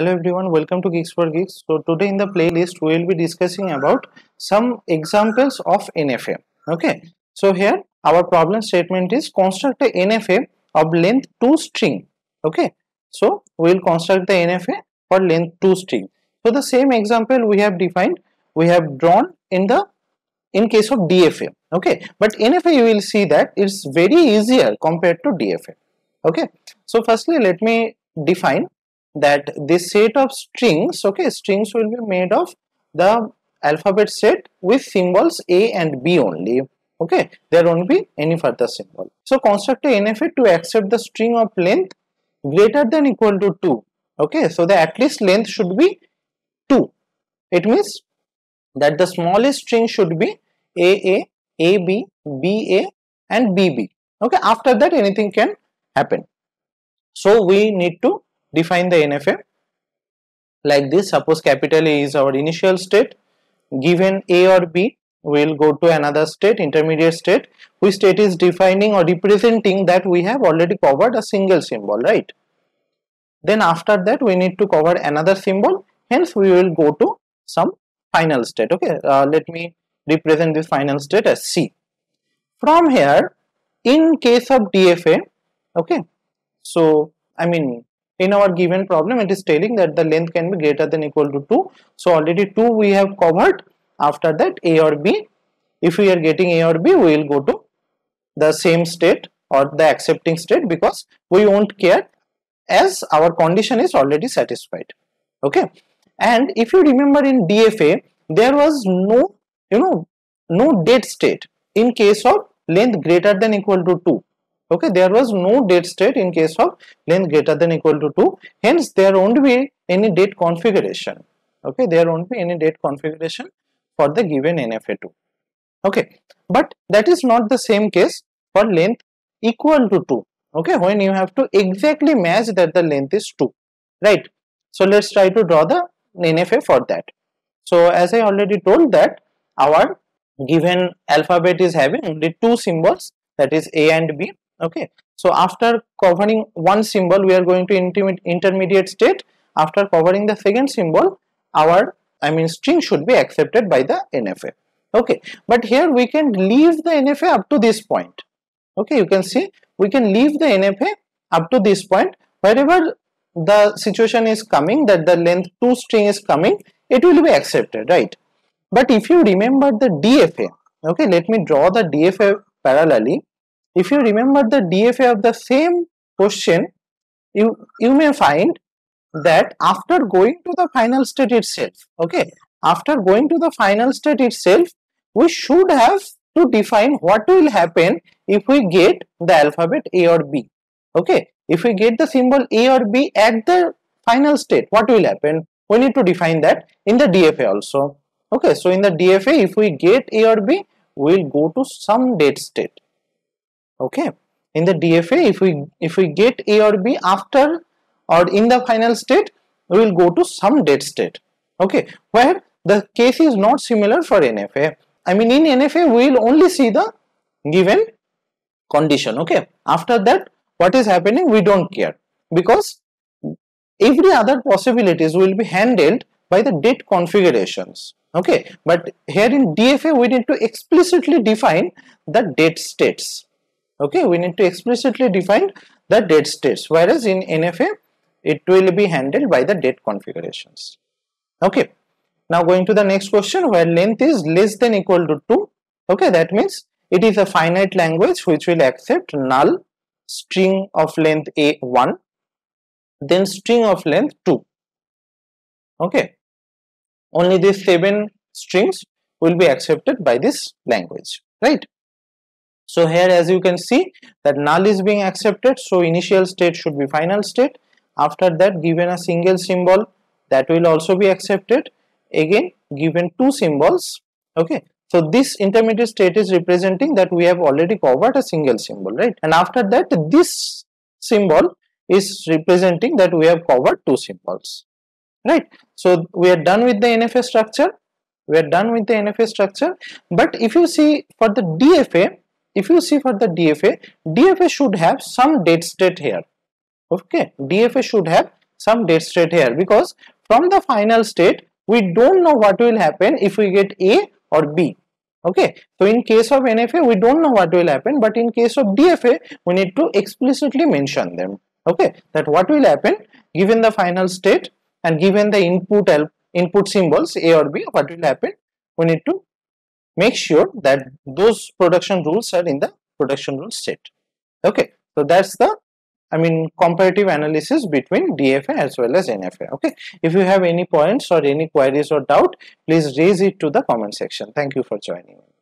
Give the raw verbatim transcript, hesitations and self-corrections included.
Hello everyone, welcome to Geeks for Geeks. So today in the playlist we will be discussing about some examples of N F A. Okay, so here our problem statement is construct a N F A of length two string. Okay, so we will construct the N F A for length two string. So the same example we have defined, we have drawn in the in case of D F A. Okay, but N F A you will see that it's very easier compared to D F A. Okay, so firstly let me define that this set of strings, okay, strings will be made of the alphabet set with symbols A and B only. Okay, there won't be any further symbol. So construct a N F A to accept the string of length greater than equal to two. Okay, so the at least length should be two. It means that the smallest string should be A A, A B, B A and B B. Okay, after that anything can happen. So we need to define the N F A like this. Suppose capital A is our initial state, given A or B we will go to another state, intermediate state, which state is defining or representing that we have already covered a single symbol, right? Then after that we need to cover another symbol, hence we will go to some final state. Okay, uh, let me represent this final state as C. From here, in case of D F A, okay, so I mean in our given problem it is telling that the length can be greater than equal to two. So already two we have covered. After that A or B, if we are getting A or B we will go to the same state or the accepting state, because we won't care as our condition is already satisfied. Okay, and if you remember in D F A there was no you know no dead state in case of length greater than equal to two. Okay, there was no dead state in case of length greater than equal to two, hence there won't be any dead configuration. Okay, there won't be any dead configuration for the given N F A two. Okay, but that is not the same case for length equal to two. Okay, when you have to exactly match that the length is two, right? So let's try to draw the N F A for that. So as I already told that our given alphabet is having only two symbols, that is A and B. Okay, so after covering one symbol we are going to intermediate state. After covering the second symbol, our I mean string should be accepted by the N F A. Okay, but here we can leave the N F A up to this point. Okay, you can see we can leave the N F A up to this point. Wherever the situation is coming that the length two string is coming, it will be accepted, right? But if you remember the D F A, okay, let me draw the D F A parallelly. If you remember the D F A of the same question, you, you may find that after going to the final state itself, okay, after going to the final state itself, we should have to define what will happen if we get the alphabet A or B. Okay, if we get the symbol A or B at the final state, what will happen? We need to define that in the D F A also. Okay, so in the D F A, if we get A or B, we will go to some dead state. Okay, in the D F A if we if we get A or B after or in the final state, we will go to some dead state. Okay, where the case is not similar for N F A. I mean in N F A we will only see the given condition. Okay, after that what is happening we don't care, because every other possibilities will be handled by the dead configurations. Okay, but here in D F A we need to explicitly define the dead states. Okay, we need to explicitly define the dead states, whereas in N F A it will be handled by the dead configurations. Okay, now going to the next question, where length is less than equal to two. Okay, that means it is a finite language which will accept null string of length A one, then string of length two. Okay, only these seven strings will be accepted by this language, right? So here as you can see that null is being accepted, so initial state should be final state. After that given a single symbol, that will also be accepted, again given two symbols. Okay, so this intermediate state is representing that we have already covered a single symbol, right? And after that this symbol is representing that we have covered two symbols, right? So we are done with the N F A structure, we are done with the N F A structure. But if you see for the D F A, if you see for the D F A, D F A should have some dead state here. Okay, D F A should have some dead state here, because from the final state we don't know what will happen if we get A or B. Okay, so in case of N F A we don't know what will happen, but in case of D F A we need to explicitly mention them. Okay, that what will happen given the final state and given the input input symbols A or B, what will happen? We need to make sure that those production rules are in the production rule set. Okay, so that's the, I mean, comparative analysis between D F A as well as N F A. Okay, if you have any points or any queries or doubt, please raise it to the comment section. Thank you for joining me.